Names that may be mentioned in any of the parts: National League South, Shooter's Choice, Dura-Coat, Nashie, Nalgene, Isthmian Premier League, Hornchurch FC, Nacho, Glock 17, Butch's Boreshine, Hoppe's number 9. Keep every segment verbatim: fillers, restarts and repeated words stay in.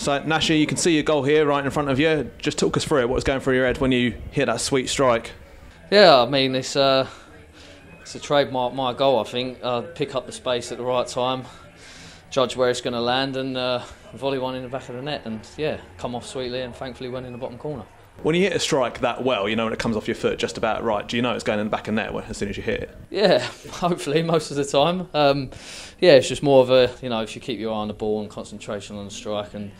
So Nashie, you can see your goal here right in front of you. Just talk us through it. What was going through your head when you hit that sweet strike? Yeah, I mean, it's uh, it's a trademark my goal, I think. Uh, pick up the space at the right time, judge where it's going to land, and uh, volley one in the back of the net, and yeah, come off sweetly and thankfully went in the bottom corner. When you hit a strike that well, you know, when it comes off your foot just about right, do you know it's going in the back of the net as soon as you hit it? Yeah, hopefully most of the time. Um, yeah, it's just more of a, you know, if you keep your eye on the ball and concentration on the strike, and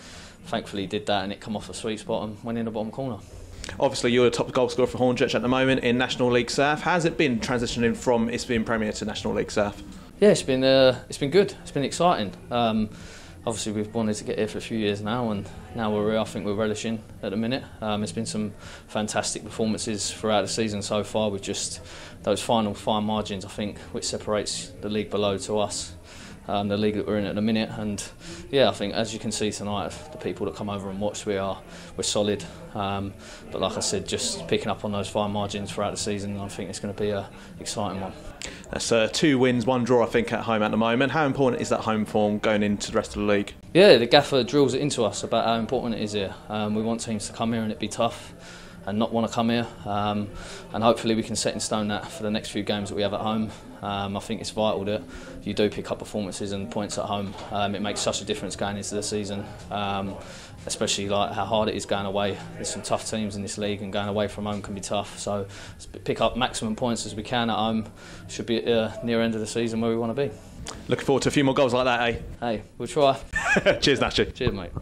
thankfully did that, and it come off a sweet spot and went in the bottom corner. Obviously you're the top goal scorer for Hornchurch at the moment in National League South. How's it been transitioning from Isthmian Premier to National League South? Yeah, it's been, uh, it's been good. It's been exciting. Um, Obviously we've wanted to get here for a few years now, and now we're I think we're relishing at the minute. Um, it's been some fantastic performances throughout the season so far, with just those final fine margins, I think, which separates the league below to us, um, the league that we're in at the minute. And yeah, I think as you can see tonight, the people that come over and watch, we are we're solid. Um, but like I said, just picking up on those fine margins throughout the season, I think it's going to be an exciting one. That's uh, two wins, one draw, I think, at home at the moment. How important is that home form going into the rest of the league? Yeah, the gaffer drills it into us about how important it is here. Um, we want teams to come here and it'd be tough and not want to come here. Um, and hopefully we can set in stone that for the next few games that we have at home. Um, I think it's vital that you do pick up performances and points at home. Um, it makes such a difference going into the season, um, especially like how hard it is going away. There's some tough teams in this league, and going away from home can be tough. So pick up maximum points as we can at home. Should be at the near end of the season where we want to be. Looking forward to a few more goals like that, eh? Hey, we'll try. Cheers, Nacho. Cheers, mate.